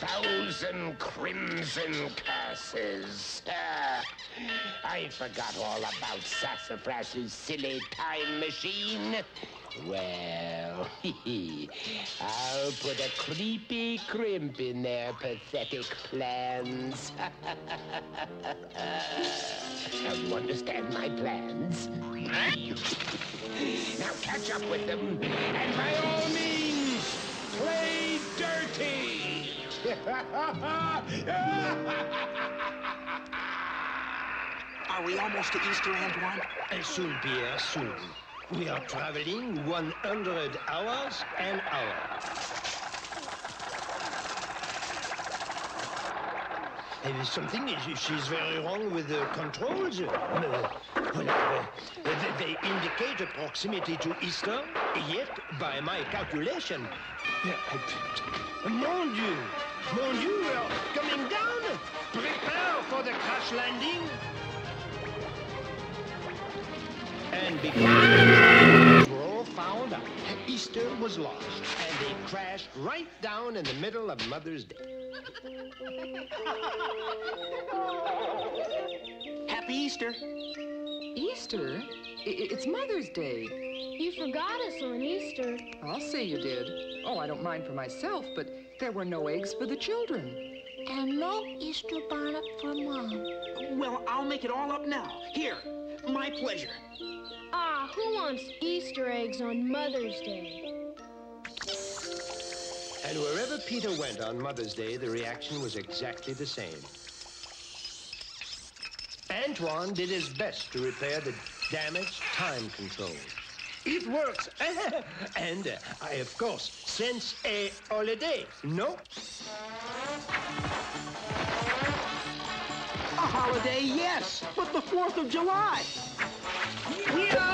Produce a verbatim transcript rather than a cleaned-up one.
thousand crimson curses. Uh, I forgot all about Sassafras's silly time machine. Well, I'll put a creepy crimp in their pathetic plans. Now you understand my plans? Now catch up with them, and by all means, play dirty! Are we almost to Easter, Antoine? Uh, soon, Pierre, soon. We are traveling one hundred hours an hour. And something is, she's very wrong with the controls. Uh, well, uh, they indicate a proximity to Easter, yet, by my calculation... Mon Dieu! Mon Dieu, we are coming down! Prepare for the crash landing! And because we were all found out, Easter was lost, and they crashed right down in the middle of Mother's Day. Happy Easter. Easter? It's Mother's Day. You forgot us on Easter. I'll say you did. Oh, I don't mind for myself, but there were no eggs for the children. And no Easter bonnet for Mom. Well, I'll make it all up now. Here, my pleasure. Ah, who wants Easter eggs on Mother's Day? And wherever Peter went on Mother's Day, the reaction was exactly the same. Antoine did his best to repair the damaged time control. It works. And uh, I, of course, sense a holiday, no? A holiday, yes, but the fourth of July. Yeah.